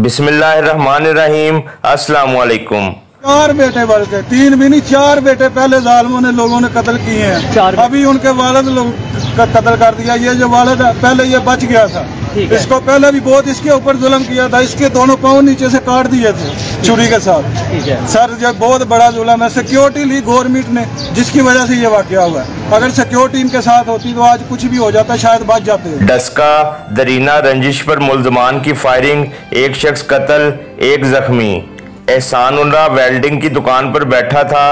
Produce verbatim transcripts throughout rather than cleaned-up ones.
बिस्मिल्लाहिर्रहमानिर्रहीम। अस्सलामुअलैकुम। चार बेटे, बल्कि तीन भी नहीं, चार बेटे पहले जालिमों ने लोगों ने कत्ल किए हैं। अभी उनके वालिद लोग का कत्ल कर दिया। ये जो वालिद है पहले ये बच गया था, इसको पहले भी बहुत इसके ऊपर जुल्म किया था, इसके दोनों पाँव नीचे से काट दिए थे छुरी के साथ। सर ये बहुत बड़ा जुल्म है। सिक्योरिटी ली गवर्नमेंट ने, जिसकी वजह से ये वाकया हुआ है। अगर सिक्योरिटी इनके साथ होती तो आज कुछ भी हो जाता, शायद बच जाते हैं। डस्का दरीना रंजिश पर मुलजमान की फायरिंग, एक शख्स कत्ल, एक जख्मी। एहसान उल्लाह वेल्डिंग की दुकान पर बैठा था,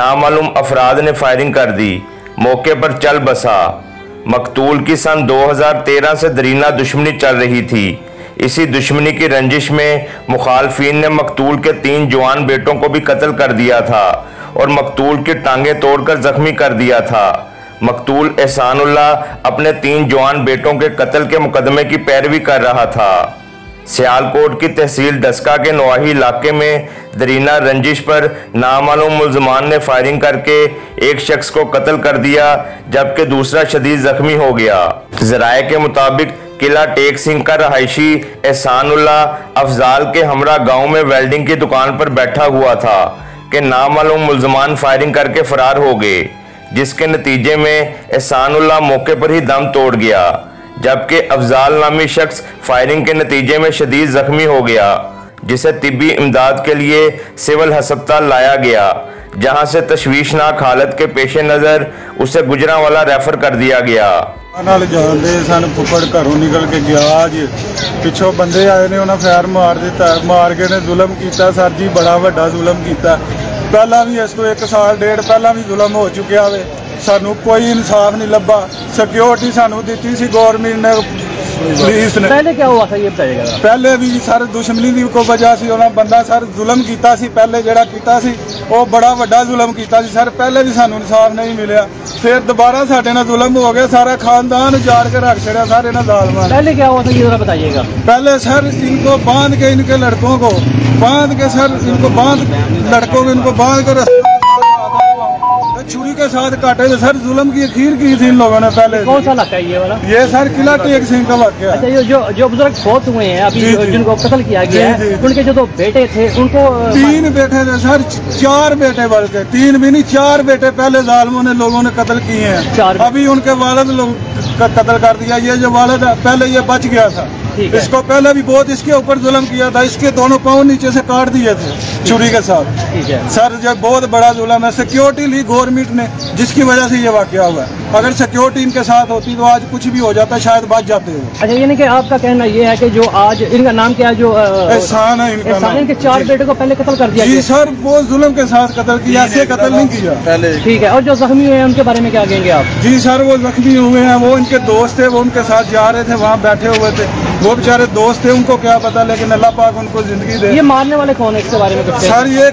नामालूम अफराद ने फायरिंग कर दी, मौके पर चल बसा। मकतूल की सन दो हज़ार तेरह से दरीना दुश्मनी चल रही थी। इसी दुश्मनी की रंजिश में मुखालफीन ने मकतूल के तीन जवान बेटों को भी कत्ल कर दिया था और मकतूल की टांगें तोड़कर जख्मी कर दिया था। मकतूल एहसान उल्लाह अपने तीन जवान बेटों के कत्ल के मुकदमे की पैरवी कर रहा था। सियालकोट की तहसील दस्का के नवाही इलाके में दरीना रंजिश पर नामालूम मुलजमान ने फायरिंग करके एक शख्स को कत्ल कर दिया, जबकि दूसरा शदीद जख्मी हो गया। जराए के मुताबिक किला टेक सिंह का रहायशी एहसान उल्लाह अफजाल के हमरा गांव में वेल्डिंग की दुकान पर बैठा हुआ था कि नामालूम मुलजमान फायरिंग करके फरार हो गए, जिसके नतीजे में एहसान उल्लाह मौके पर ही दम तोड़ गया, जबकि अफजाल नामी शख्स फायरिंग के नतीजे में शदीद जख्मी हो गया, जिसे तिब्बी इमदाद के लिए सिविल हस्पताल लाया गया, जहां से तशवीशनाक हालत के पेश नज़र उसे गुजरांवाला रेफर कर दिया गया। सन फुफड़ घरों निकल के गया, पिछों बंदे आए ने उन्हें फायर मार दिता, मार के जुल्म किया। सर जी बड़ा वड्डा जुल्म किया, पहला भी इस तो एक साल डेढ़ पहला भी जुल्म हो चुका है। सानू कोई इंसाफ नहीं लब्बा, सिक्योरिटी सानू दी सी गवर्नमेंट ने, पुलिस ने। पहले क्या हुआ था ये बताइएगा। पहले भी सर दुश्मनी की कोई वजह से उन्हें बंदा सर जुल्म किया सी, पहले जड़ा किया सी वो बड़ा वड्डा जुल्म किया सी सर। पहले भी सानू इंसाफ नहीं मिलया, फिर दोबारा साडे नाल जुल्म हो गया, सारा खानदान उजार के रख छड़िया सारे ना जालमां। पहले क्या हुआ था ये बताइएगा। पहले सर इनको बांध के, इनके लड़कों को बांध के सर इनको बांध लड़कों को इनको बांध कर छुरी के साथ काटे थे सर। जुल्म की अखीर की थी इन लोगों ने। पहले कौन सा इलाका है ये वाला? ये सर किला टेक सिंह का वाकया। अच्छा, ये जो जो बुजुर्ग फौत हुए हैं अभी, जिनको कत्ल किया गया है, उनके जो दो बेटे थे उनको तीन बेटे थे सर, चार बेटे, बल्कि तीन भी नहीं, चार बेटे पहले जालिमों ने लोगों ने कत्ल किए हैं। अभी उनके वालिद लोग का कत्ल कर दिया। ये जो वालिद है पहले ये बच गया था, इसको पहले भी बहुत इसके ऊपर जुल्म किया था, इसके दोनों पाँव नीचे से काट दिए थे छुरी के साथ। सर ये बहुत बड़ा जुल्म है। सिक्योरिटी ली गवर्नमेंट ने, जिसकी वजह से ये वाकया हुआ है। अगर सिक्योरिटी इनके साथ होती तो आज कुछ भी हो जाता, शायद बच जाते हैं। अच्छा, यानी कि आपका कहना ये है कि जो आज इनका नाम क्या है, जो एहसान है, इनका नाम, इनके चार बेटे को पहले कत्ल कर दिया। जी सर, वो जुल्म के साथ कत्ल किया, ऐसे कत्ल नहीं किया पहले। ठीक है, और जो जख्मी हुए हैं उनके बारे में क्या कहेंगे आप? जी सर, वो जख्मी हुए हैं, वो इनके दोस्त थे, वो उनके साथ जा रहे थे, वहाँ बैठे हुए थे, वो बेचारे दोस्त थे, उनको क्या पता, लेकिन अल्लाह पाक उनको जिंदगी दे। ये मारने वाले कौन है इसके बारे में सर? ये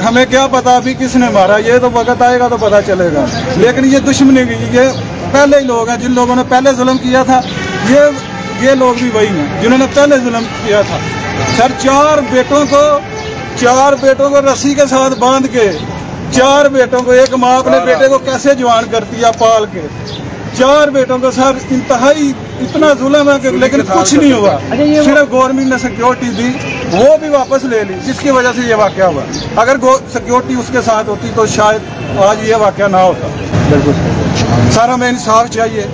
हमें क्या पता अभी किसने मारा, ये तो वक्त आएगा तो पता चलेगा। लेकिन ये दुश्मनी की, ये पहले ही लोग हैं जिन लोगों ने पहले जुल्म किया था, ये ये लोग भी वही हैं जिन्होंने पहले जुल्म किया था सर। चार बेटों को चार बेटों को रस्सी के साथ बांध के, चार बेटों को, एक माँ अपने बेटे को कैसे जवान करती है पाल के, चार बेटों का सर इंतहाई इतना जुल्म है कि लेकिन कुछ नहीं हुआ। सिर्फ गवर्नमेंट ने सिक्योरिटी दी, वो भी वापस ले ली, जिसकी वजह से ये वाकया हुआ। अगर सिक्योरिटी उसके साथ होती तो शायद आज ये वाकया ना होता। बिल्कुल सर, हमें इंसाफ चाहिए,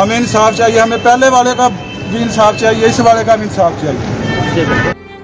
हमें इंसाफ चाहिए, हमें पहले वाले का भी इंसाफ चाहिए, इस वाले का भी इंसाफ चाहिए।